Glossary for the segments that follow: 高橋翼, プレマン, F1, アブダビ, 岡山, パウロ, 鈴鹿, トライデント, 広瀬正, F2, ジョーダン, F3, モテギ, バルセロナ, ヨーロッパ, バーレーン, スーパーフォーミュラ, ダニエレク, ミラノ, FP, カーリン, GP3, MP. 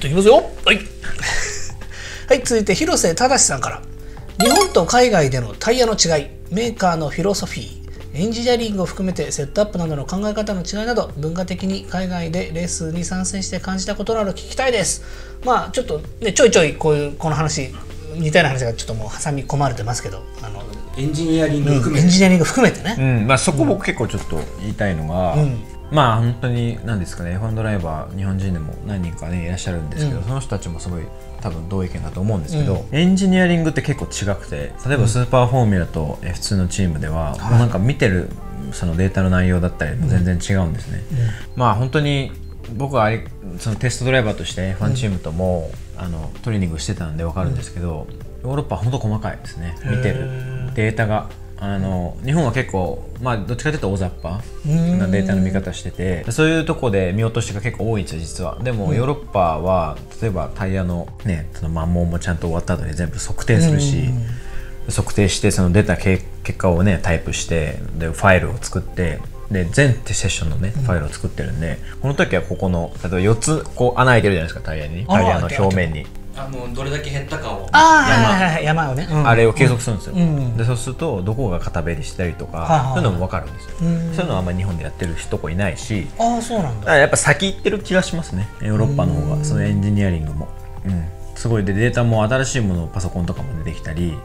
といきますよ。はいはい、続いて広瀬正さんから。日本と海外でのタイヤの違い、メーカーのフィロソフィー、エンジニアリングを含めてセットアップなどの考え方の違いなど、文化的に海外でレースに参戦して感じたことなど聞きたいです。まあちょっとね、ちょいちょいこの話、似たような話がちょっともう挟み込まれてますけど、エンジニアリング含めて、エンジニアリング含めてね、まあそこ僕結構ちょっと言いたいのが、まあ本当に何ですかね、F1 ドライバー日本人でも何人かねいらっしゃるんですけど、その人たちもすごい多分同意見だと思うんですけど、エンジニアリングって結構違くて、例えばスーパーフォーミュラと F2 のチームでは、もうなんか見てるそのデータの内容だったりも全然違うんですね。まあ本当に僕はそのテストドライバーとして F1 チームともトレーニングしてたんで分かるんですけど、ヨーロッパは本当細かいですね、見てるデータが。日本は結構、まあ、どっちかというと大雑把なデータの見方してて、そういうとこで見落としが結構多いんですよ実は。でもヨーロッパは例えばタイヤのね、その摩耗もちゃんと終わった後に全部測定するし、測定してその出た結果をねタイプして、でファイルを作って、で全セッションのねファイルを作ってるんで、この時はここの例えば4つこう穴開いてるじゃないですか、タイヤの表面に。どれだけ減ったかを、山をね、あれを計測するんですよ。でそうするとどこが片減りしたりとか、そういうのも分かるんですよ。そういうのはあんまり日本でやってる人いないし、やっぱ先行ってる気がしますね、ヨーロッパの方が。そのエンジニアリングもすごいで、データも新しいもの、パソコンとかも出てきたり、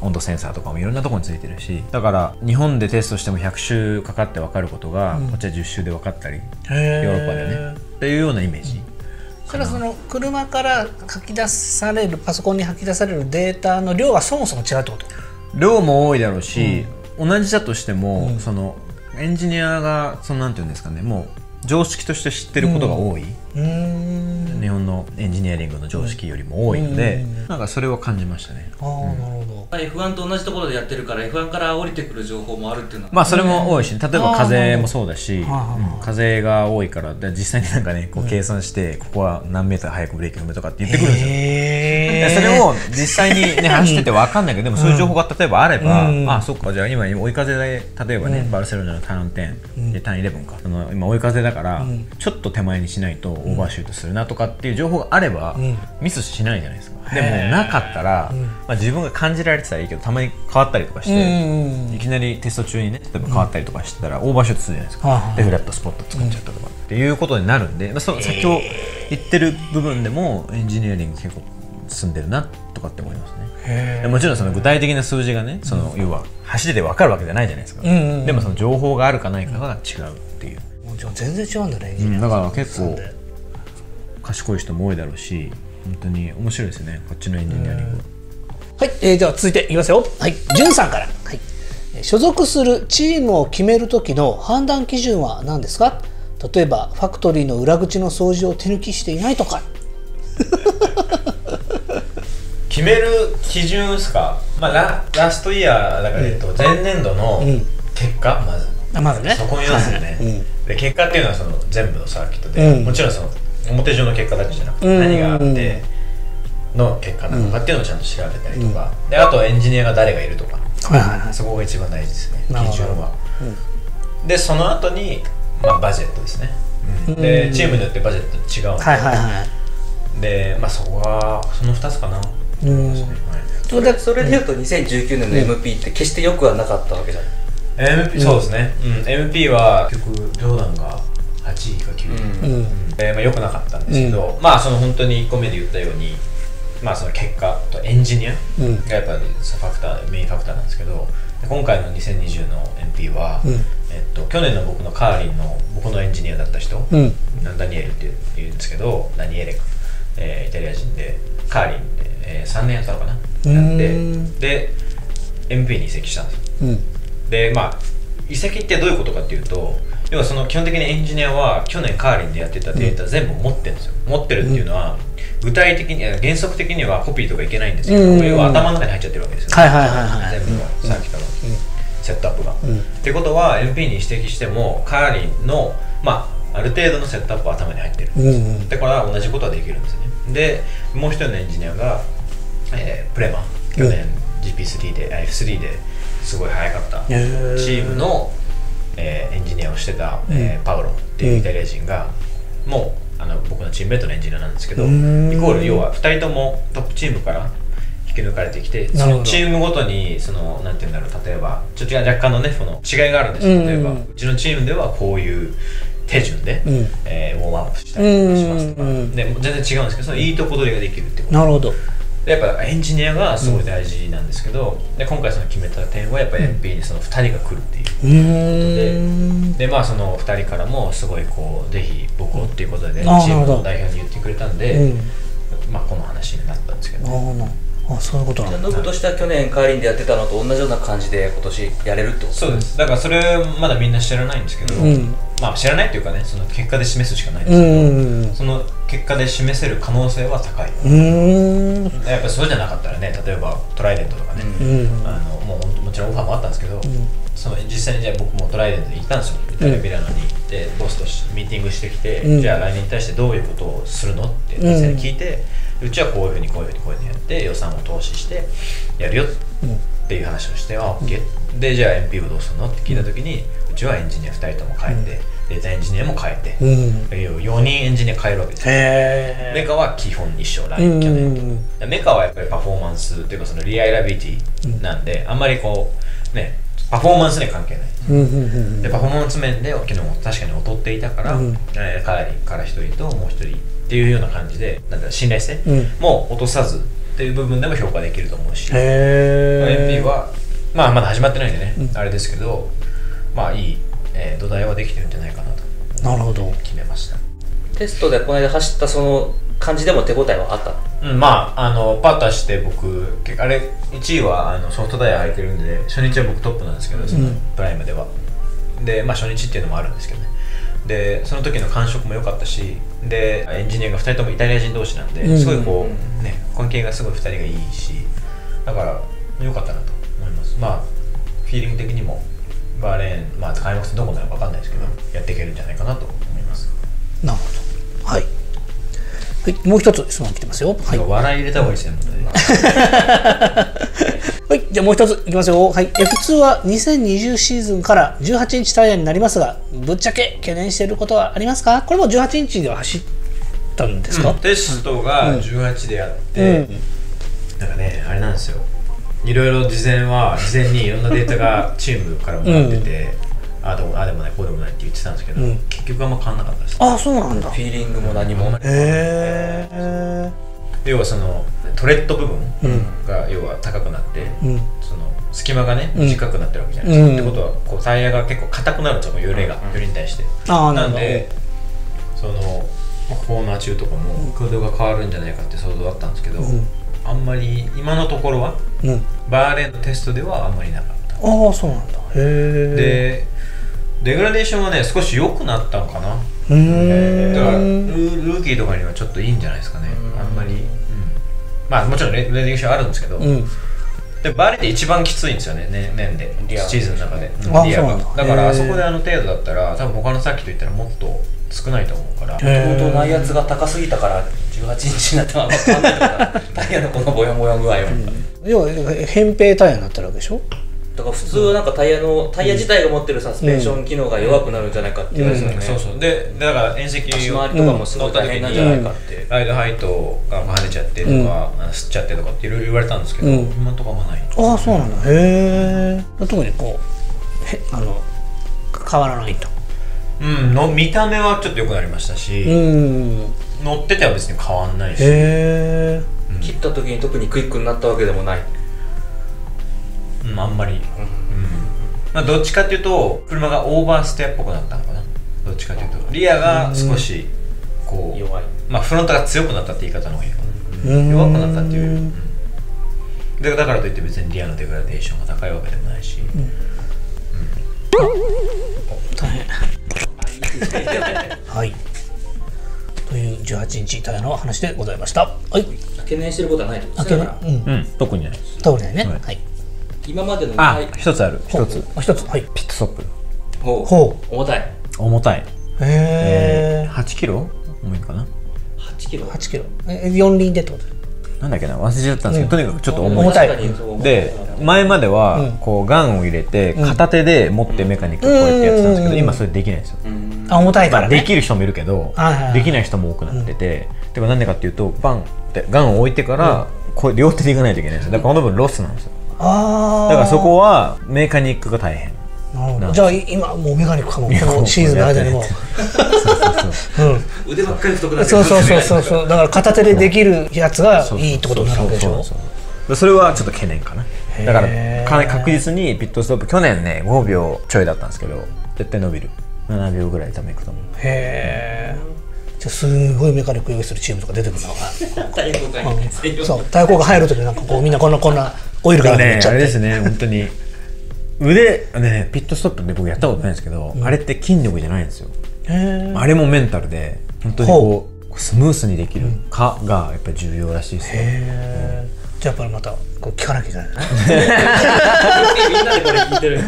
温度センサーとかもいろんなところについてるし、だから日本でテストしても100周かかって分かることがこっちは10周で分かったり、ヨーロッパでねっていうようなイメージ。それはその車から書き出される、パソコンに書き出されるデータの量はそもそも違うってこと？量も多いだろうし、同じだとしても、そのエンジニアがそのなんていうんですかね、もう常識として知ってることが多い、日本のエンジニアリングの常識よりも多いので、なんかそれは感じましたね。F1 と同じところでやってるから、 F1 から降りてくる情報もあるっていうのは、まあそれも多いし、例えば風もそうだし、風が多いから、実際になんかねこう計算して、ここは何メーター早くブレーキ踏むとかって言ってくるんですよ。それも実際にね走ってて分かんないけど、でもそういう情報が例えばあれば、あそっか、じゃあ今追い風で、例えばねバルセロナのターン10でターン11か、今追い風だからちょっと手前にしないとオーバーシュートするなとかっていう情報があればミスしないじゃないですか。でもなかったら、自分が感じられたらいいけど、たまに変わったりとかして、いきなりテスト中にね例えば変わったりとかしてたらオーバーショットするじゃないですか。でフラットスポット作っちゃったとかっていうことになるんで、先ほど言ってる部分でもエンジニアリング結構進んでるなとかって思いますね。もちろんその具体的な数字がね、その要は走ってて分かるわけじゃないじゃないですか。でもその情報があるかないかが違うっていう。全然違うんだね。だから結構賢い人も多いだろうし、本当に面白いですね、こっちのエンジニアリング。はい、では続いていきますよ。はい、じゅんさんから、所属するチームを決める時の判断基準は何ですか？例えばファクトリーの裏口の掃除を手抜きしていないとか。決める基準ですか？まあラストイヤーだから前年度の結果、まずね、そこにですね。で結果っていうのはその全部のサーキットで、もちろんその表上の結果だけじゃなくて、何があっての結果なのかっていうのをちゃんと調べたりとか、であとはエンジニアが誰がいるとか、そこが一番大事ですね、基準は。でその後にバジェットですね。でチームによってバジェット違うので、そこはその2つかな。それでいうと2019年の MP って決して良くはなかったわけじゃない。そうですね、MP は結局ジョーダンが8位か9位、良くなかったんですけど、まあその本当に1個目で言ったように、まあその結果とエンジニアがやっぱりファクター、メインファクターなんですけど、今回の2020の MP は、去年の僕のカーリンの僕のエンジニアだった人、ダニエルっていうんですけど、ダニエレク、イタリア人でカーリンで、3年やったのかな、で MP に移籍したんですよ。でまあ移籍ってどういうことかっていうと、要はその基本的にエンジニアは去年カーリンでやってたデータ全部持ってるんですよ。持ってるっていうのは具体的に、原則的にはコピーとかいけないんですけど、要は頭の中に入っちゃってるわけですよ、全部のサーキットのセットアップが。ってことは MP に指摘してもカーリンのある程度のセットアップは頭に入ってる。でこれは同じことはできるんですね。でもう一人のエンジニアがプレマン、去年 GP3 で F3 ですごい速かったチームのエンジニアをしてたパウロっていうイタリア人が、もう僕のチームメートのエンジニアなんですけど、イコール要は2人ともトップチームから引き抜かれてきて、そのチームごとにそのなんていうんだろう、例えばちょっと若干のねその違いがあるんですよ。例えばうちのチームではこういう手順で、ウォームアップしたりとかしますとか、でも全然違うんですけど、そのいいとこ取りができるってこと。なるほど。やっぱエンジニアがすごい大事なんですけど、で今回その決めた点はやっぱり FP にその2人が来るっていうことで、まあその2人からもすごいこうぜひ僕をっていうことでチームの代表に言ってくれたんで、まあこの話になったんですけど。そういうことなんだ。ノブとしては去年カーリンでやってたのと同じような感じで今年やれるってこと。そうです。だからそれまだみんな知らないんですけど、まあ知らないっていうかね、その結果で示すしかないんですけど、その結果で示せる可能性は高い。やっぱそうじゃなかったらね、例えばトライデントとかね、もちろんオファーもあったんですけど、その実際にじゃあ僕もトライデントに行ったんですよ。イタリア・ミラノに行ってボスとミーティングしてきて、じゃあ来年に対してどういうことをするのって実際に聞いて、うちはこういうふうにこういうふうにこういうふうにやって予算を投資してやるよっていう話をして、あ、OK で、じゃあ MP をどうするのって聞いた時に、うちはエンジニア2人とも変えて、データエンジニアも変えて、4人エンジニア変えるわけです。メカは基本一緒、来年メカはやっぱりパフォーマンスというかそのリアラビリティなんで、あんまりこうねパフォーマンスに関係ないで、パフォーマンス面で昨日も確かに劣っていたから、カーリンから1人ともう1人っていうような感じで、なんか信頼性も落とさずっていう部分でも評価できると思うし、MP は、まあ、まだ始まってないんでね、あれですけど、まあいい、土台はできてるんじゃないかなと。なるほど。決めました。テストでこの間走ったその感じでも手応えはあった？うん、まあパターして僕あれ1位はソフトダイヤ入ってるんで、初日は僕トップなんですけど、そのプライムでは、でまあ初日っていうのもあるんですけどね。でその時の感触も良かったし、でエンジニアが2人ともイタリア人同士なんで、すごいこうね関係がすごい2人がいいし、だから良かったなと思います。まあフィーリング的にもバーレーン、まあ開幕戦どこなのか分かんないですけど、やっていけるんじゃないかなと思います。なるほど。はい、はい、もう一つ質問来てますよ。はい、笑い入れた方がいいですね。はい、じゃあもう一ついきますよ。はい、F2 は2020シーズンから18インチタイヤになりますが、ぶっちゃけ懸念していることはありますか？これも18インチでは走ったんですか？うん、テストが18でやって、なんかね、あれなんですよ。いろいろ事前にいろんなデータがチームからもらってて、あでもないこうでもないって言ってたんですけど、結局あんま変わんなかったです。あ、そうなんだ。フィーリングも何も。要はそのトレッド部分が要は高くなって、その隙間がね短くなってるわけじゃないですか。ってことはこうタイヤが結構硬くなるんですよ、揺れに対して。なんでそのコーナー中とかも空洞が変わるんじゃないかって想像だったんですけど、あんまり今のところはバーレーンのテストではあんまりなかった。ああ、そうなんだ。でデグラデーションはね少し良くなったのかな。だからルーキーとかにはちょっといいんじゃないですかね。あんまり、まあもちろんレディーションあるんですけど、でバーレーンって一番きついんですよね、年でシーズンの中でリアが。だからあそこであの程度だったら多分他のさっきといったらもっと少ないと思うから、相当内圧が高すぎたから18インチになってもあんま変わんないからタイヤのこのボヤボヤ具合を。要は扁平タイヤになってるわけでしょ。だから普通はなんかタイヤ自体が持ってるサスペンション機能が弱くなるんじゃないかって言われてたね。そうそう。でだから縁石を回りとかもすごい大変なんじゃないかって、ライドハイトが跳ねちゃってとか吸っちゃってとかっていろいろ言われたんですけど、今とかもない。ああ、そうなんだ。へえ。特にこう変わらないと。見た目はちょっと良くなりましたし、乗ってては別に変わんないし、切った時に特にクイックになったわけでもない。あんまり、どっちかっていうと車がオーバーステアっぽくなったのかな。どっちかっていうとリアが少しこう弱い、フロントが強くなったって言い方の方がいいかな。弱くなったっていう。だからといって別にリアのデグラデーションが高いわけでもないし。大変。はい、という18インチタイヤの話でございました。懸念してることはないです。特にないです。特にないね。はい、今までの一つある。一つはい、ピットストップ。ほう、重たい。へえ。8キロ重いかな。8キロ。4輪でってことなんだっけな、忘れちゃったんですけど、とにかくちょっと重たいで、前まではこうガンを入れて片手で持ってメカニックをこうやってやってたんですけど、今それできないんですよ。重たいからね。できる人もいるけどできない人も多くなってて、でもなんでかっていうとバンってガンを置いてからこう両手でいかないといけないんですよ。だからこの分ロスなんですよ。だからそこはメカニックが大変。じゃあ今もうメカニックかも、このシーズンの間にも腕ばっかり太くなって、そうそうそうそう、だから片手でできるやつがいいってことになるわけでしょ。それはちょっと懸念かな。だから確実にピットストップ去年ね5秒ちょいだったんですけど絶対伸びる、7秒ぐらい多分いくと思う。へえ。じゃあすごいメカニック用意するチームとか出てくるのが対抗が入る、そう対抗が入るときになんかこうみんなこんなオイルがね、あれですね、本当に腕ね、ピットストップで僕やったことないんですけど、あれって筋力じゃないんですよ。あれもメンタルで本当にこうスムースにできるかがやっぱり重要らしいですよ。じゃあやっぱりまたこう聞かなきゃいけないね。みんなでこれ聞いてる。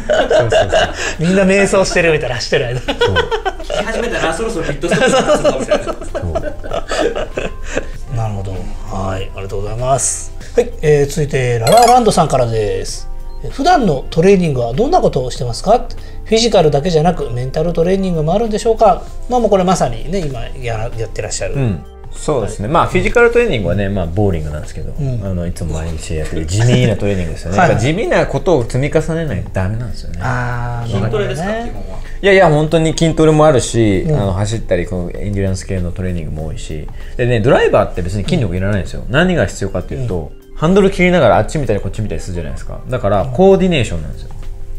みんな瞑想してるみたいな、走ってる間。聞き始めたらそろそろピットストップになるかもしれない。なるほど。はい、ありがとうございます。はい、続いてララランドさんからです。普段のトレーニングはどんなことをしてますか？フィジカルだけじゃなくメンタルトレーニングもあるんでしょうか？まあもうこれまさにね今やってらっしゃる。うん、そうですね。はい、まあフィジカルトレーニングはね、まあボーリングなんですけど、うん、いつも毎日やってる地味なトレーニングですよね。はい、やっぱ地味なことを積み重ねないとダメなんですよね。ああ、筋トレですか？基本は。いやいや本当に筋トレもあるし、うん、走ったりこのエンデュランス系のトレーニングも多いし、でねドライバーって別に筋力いらないんですよ。うん、何が必要かっていうと。うん、ハンドル切りながらあっちみたいにこっちみたいにするじゃないですか。だからコーディネーションなんですよ。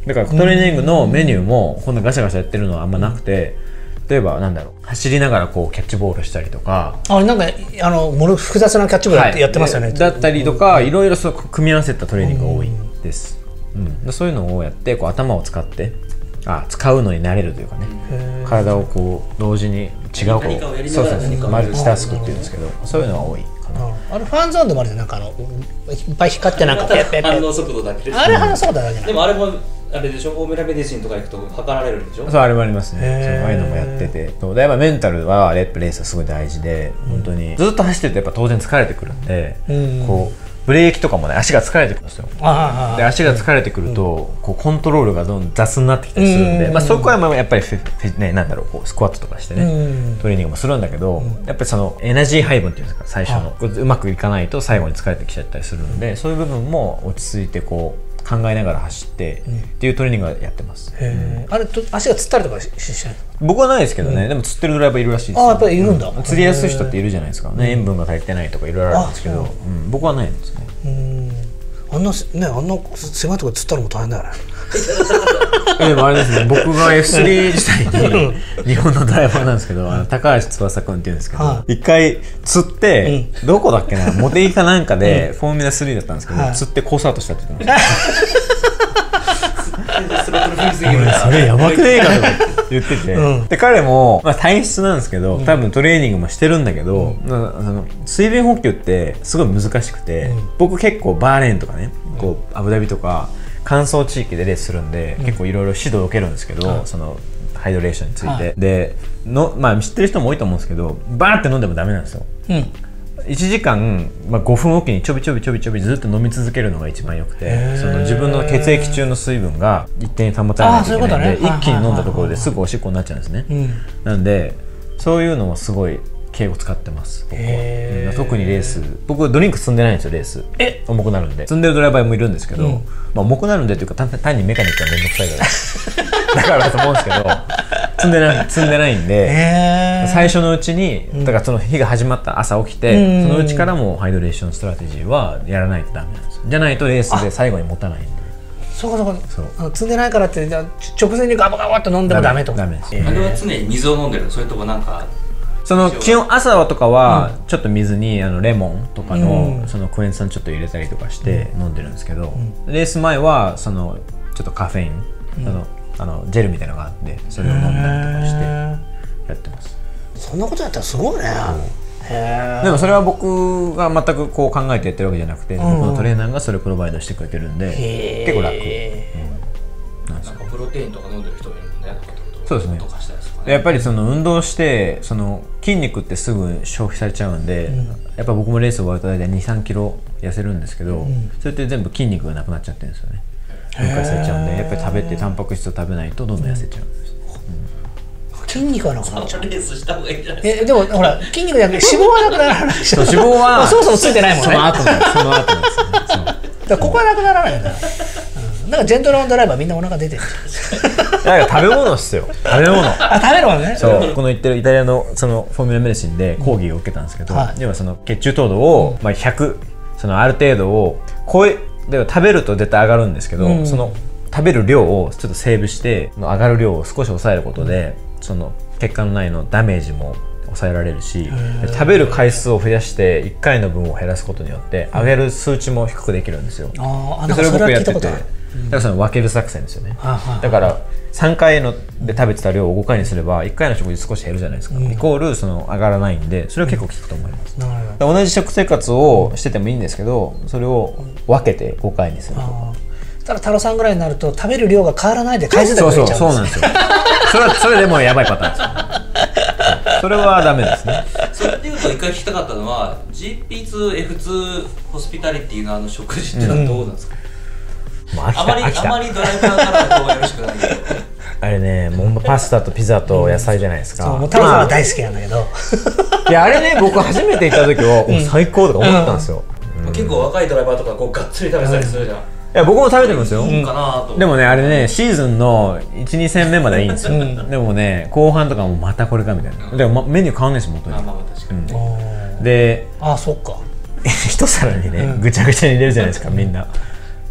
だからトレーニングのメニューもこんなガシャガシャやってるのはあんまなくて、例えばなんだろう、走りながらこうキャッチボールしたりとか、あなんか複雑なキャッチボールやってますよね、はい、だったりとかいろいろそう組み合わせたトレーニングが多いです、うん、そういうのをやってこう頭を使って使うのに慣れるというかね、体をこう同時に違うマルチタスクっていうんですけど、そういうのが多い。あれファンゾーンでもあるじゃん、なんかいっぱい光ってなんか反応速度だけで、あれ反応速度だけじゃない、でもあれもあれでしょ、オーメラメディシンとか行くと測られるでしょ。そう、あれもありますね。ああいうのもやってて、やっぱメンタルはレースはすごい大事で、本当にずっと走ってるとやっぱ当然疲れてくるんで、こうブレーキとかもね足が疲れてくるんですよ。で足が疲れてくるとこうコントロールがどんどん雑になってきたりするんで、まあそこはまあやっぱりね、なんだろう、こうスクワットとかしてねトレーニングもするんだけど、やっぱりそのエナジー配分っていうんですか、最初のうまくいかないと最後に疲れてきちゃったりするんで、そういう部分も落ち着いてこう考えながら走ってっていうトレーニングはやってます。あれ足がつったりとかしない？僕はないですけどね。でもつってるドライバーいるらしいです。あ、やっぱりいるんだ。釣りやすい人っているじゃないですかね。塩分が足りてないとかいろいろあるんですけど、僕はないんですね。あんな狭いところで釣ったのも大変だよね。でもあれですね、僕が F3 時代に日本のドライバーなんですけど、高橋翼君っていうんですけど、一回釣ってどこだっけな、モテギかなんかでフォーミュラ3だったんですけど、釣って好スタートしたって言ってました。それやばくねえかとか言ってて、で彼も体質なんですけど、多分トレーニングもしてるんだけど、水分補給ってすごい難しくて、僕結構バーレーンとかね、アブダビとか乾燥地域でレースするんで、結構いろいろ指導を受けるんですけど、そのハイドレーションについてで、まあ知ってる人も多いと思うんですけど、バーって飲んでもダメなんですよ。1時間5分おきにちょびちょびちょびちょびずっと飲み続けるのが一番よくて、その自分の血液中の水分が一定に保たれないといけないんで、一気に飲んだところですぐおしっこになっちゃうんですね。なんでそういうのもすごい敬語使ってます僕は。特にレース、僕ドリンク積んでないんですよ、レース重くなるんで。積んでるドライバーもいるんですけど、重くなるんでというか単にメカニックが面倒くさいからだからだと思うんですけど、積んでないんで、最初のうちに、だからその日が始まった朝起きて、そのうちからもハイドレーションストラテジーはやらないとダメなんですよ。じゃないとレースで最後に持たないんで。そうかそうか、積んでないからって直前にガバガバっと飲んでもダメと。あれは常に水を飲んでる、それともなんかその基本朝とかはちょっと水にレモンとかのそのクエン酸ちょっと入れたりとかして飲んでるんですけど、レース前はそのちょっとカフェイン、ジェルみたいなのがあって、それを飲んだりとかしてやってます。そんなことやったらすごいね。でもそれは僕が全くこう考えてやってるわけじゃなくて、僕のトレーナーがそれをプロバイドしてくれてるんで結構楽。なんかプロテインとか飲んでる人もいるもんね。そうですね。やっぱりその運動してその筋肉ってすぐ消費されちゃうんで、やっぱ僕もレース終わると大体 2,3 キロ痩せるんですけど、それって全部筋肉がなくなっちゃってるんですよね。分解されちゃうんで、やっぱり食べてタンパク質を食べないとどんどん痩せちゃうんです。筋肉はなくなっちゃう。でもほら筋肉じゃなくて脂肪はなくならないでしょ。脂肪は、まあ、そもそもついてないもんね。その後ですね。ここはなくならないんだ。なんかジェントルマンドライバーみんなお腹出てるじゃん。なんか食べ物っすよ。食べ物。あ、食べるもんね。そう。この言ってるイタリアのそのフォーミュラメディシンで講義を受けたんですけど、要はその血中糖度をまあ100、そのある程度を超え、では食べると絶対上がるんですけど、その食べる量をちょっとセーブして、上がる量を少し抑えることで、その血管内のダメージも抑えられるし、食べる回数を増やして1回の分を減らすことによって上げる数値も低くできるんですよ。それを僕やってて。だからその分ける作戦ですよね。だから3回ので食べてた量を5回にすれば1回の食事少し減るじゃないですか、イコールその上がらないんで、それは結構効くと思います。同じ食生活をしててもいいんですけど、それを分けて5回にするとか。ただ太郎さんぐらいになると食べる量が変わらないで回数だけ増えちゃうんですよ。それでもうやばいパターンですよ。それはダメですね。それでいうと一回聞きたかったのは GP2、F2 ホスピタリティのあの食事ってのはどうなんですか？あまりドライバーからはよろしくないけどあれね、もうパスタとピザと野菜じゃないですか。そう、もう太郎さんは大好きなんだけどいやあれね、僕初めて行った時は最高とか思ったんですよ。結構若いドライバーとかこうがっつり食べたりするじゃん。いや僕も食べてますよ。でもね、あれね、シーズンの 1,2 戦目まではいいんですよ。でもね、後半とかもまたこれかみたいな。でもメニュー変わんないし、元に。で、あ、そっか。一皿にね、ぐちゃぐちゃに入れるじゃないですか、みんな。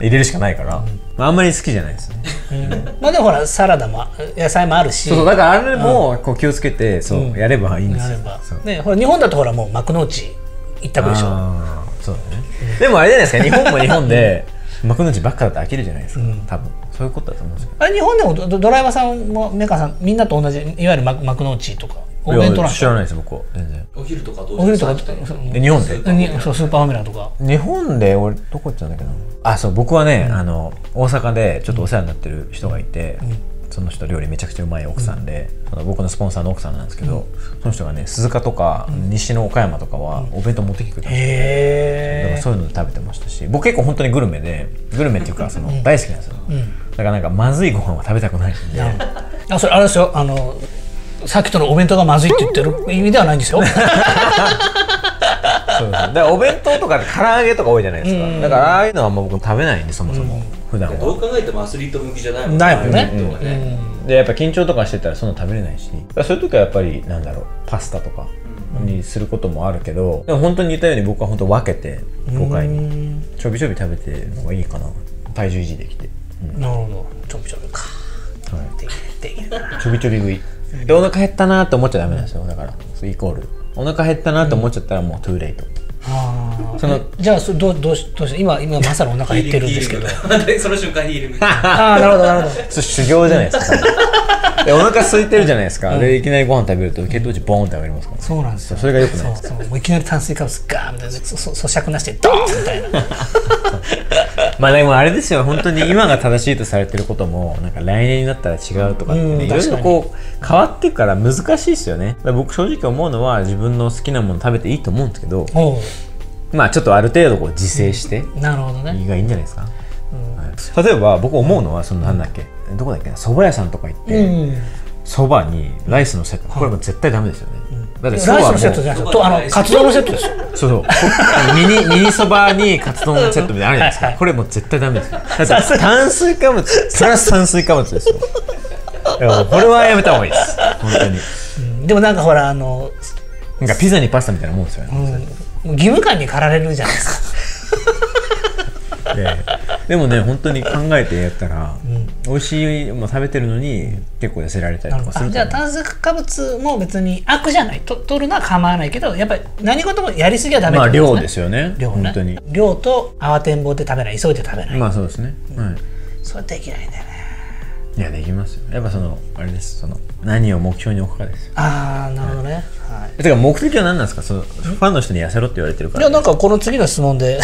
入れるしかないから、あんまり好きじゃないですね。まあでもほら、サラダも野菜もあるし。そう、だからあれもこう気をつけて、そうやればいいんですよ。ね、ほら日本だとほらもう幕の内一択でしょ。そうだね。でもあれじゃないですか、日本も日本で。幕の内ばっかだと飽きるじゃないですか、多分そういうことだと思うんですけど、あれ日本でもドライバーさんもメーカーさんみんなと同じ、いわゆる幕の内とかお弁当なんか知らないです、僕は全然。お昼とかどうですか？日本でそう、スーパーファミラとか日本で。俺どこ行っちゃうんだけど、あ、そう、僕はね、大阪でちょっとお世話になってる人がいて、その人料理めちゃくちゃうまい奥さんで、僕のスポンサーの奥さんなんですけど、その人がね、鈴鹿とか西の岡山とかはお弁当持ってきてくれたんですよ。だからそういうので食べてましたし、僕結構本当にグルメで、グルメっていうかその大好きなんですよ。だからなんかまずいご飯は食べたくないんで。あ、それあれですよ、さっきとのお弁当がまずいって言ってる意味ではないんですよ。そうです。だからお弁当とか唐揚げとか多いじゃないですか。だからああいうのはあんま僕食べないんで、そもそも普段は。どう考えてもアスリート向きじゃないもんね。ないもんね。でやっぱ緊張とかしてたらそんな食べれないし、そういう時はやっぱりなんだろう、パスタとかにすることもあるけど、でも本当に言ったように僕は本当分けて5回にちょびちょび食べてるのがいいかな。体重維持できて。なるほど。ちょびちょびか。ちょびちょび食い。でお腹減ったなって思っちゃダメなんですよ。だからイコールお腹減ったなと思っちゃったらもうトゥーレイト。そのじゃあどうして今まさにお腹減ってるんですけど、その瞬間ヒール。ああ、なるほどなるほど。修行じゃないですか。お腹空いてるじゃないですか。でいきなりご飯食べると血糖値ボーンって上がりますから。そうなんですよ。それが良くないです。もういきなり炭水化物ガーみたいな、咀嚼なしでドーンみたいな。まあでもあれですよ、本当に今が正しいとされてることもなんか来年になったら違うとかってね、いろいろこう変わってから難しいですよね。僕正直思うのは自分の好きなもの食べていいと思うんですけど、まあちょっとある程度こう自制して胃がいいんじゃないですか。例えば僕思うのは、そのなんだっけ、どこだっけな、蕎麦屋さんとか行って蕎麦にライスのセット、これも絶対ダメですよね。ライスのセットじゃなくて、カツ丼のセットですよ。そうそう、ミニそばにカツ丼のセットみたいなのあるじゃないですか。これもう絶対ダメですよ。だって炭水化物プラス炭水化物ですよ。これはやめた方がいいです、本当に。でもなんかほら、なんかピザにパスタみたいなもんですよね。義務感に駆られるじゃないですか。でもね、本当に考えてやったら美味しいもの食べてるのに結構痩せられたりとかする。じゃあ炭水化物も別に悪じゃない、取るのは構わないけど、やっぱり何事もやりすぎはダメですね。まあ量ですよね、量ね。本当に量と慌てんぼうで食べない、急いで食べない。まあそうですね、はい。それはできないんだよね。いや、できますよ。やっぱそのあれです、その何を目標に置くかですよ。ああ、なるほどね。はい。てか目的は何なんですか、そのファンの人に痩せろって言われてるから。いや、なんかこの次の質問で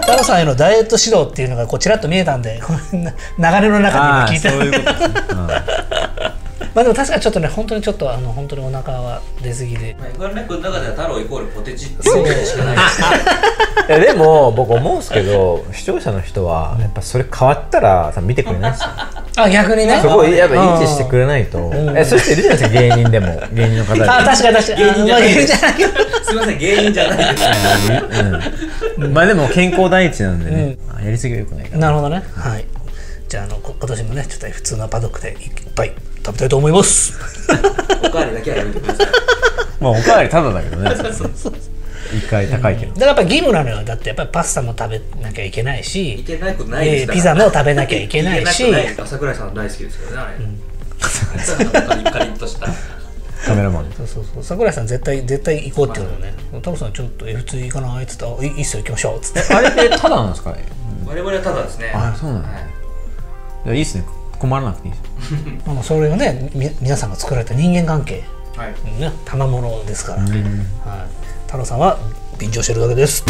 太郎さんへのダイエット指導っていうのがこうちらっと見えたんで、流れの中に聞いてる。まあでも確かにちょっとね、本当にちょっと本当にお腹は出過ぎで。まあ、F1 ライフの中では太郎イコールポテチってしかないです。でも僕思うんですけど、視聴者の人はやっぱそれ変わったら見てくれないですよ。あ、逆にね。そこをやっぱ認知してくれないと。そうしているじゃないですか、芸人でも、芸人の方で。あ、確かに確かに。芸人じゃない。すみません、芸人じゃないです。まあでも健康第一なんでね、やりすぎはよくないから。なるほどね。はい。じゃあ今年もね、ちょっと普通のパドックでいっぱい食べたいと思います。おかわりだけはやめてください。まあおかわりただだけどね。そうそう。一回高いけど、だからやっぱ義務なのよ。だってやっぱりパスタも食べなきゃいけないし、いけないことないですから、ピザも食べなきゃいけないし。朝倉さん大好きですけどね、あれ。カリッとしたカメラマン。そうそうそう。桜井さん絶対行こうってことね。タロさんちょっと F2 行かないっつったら、いいっすよ行きましょうっつって。あれってタダなんですかね。我々はタダですね。あ、そうなんだ。いや、いいっすね、困らなくていいです。それをね、皆さんが作られた人間関係ね、賜物ですから。はい、太郎さんは便乗してるだけです。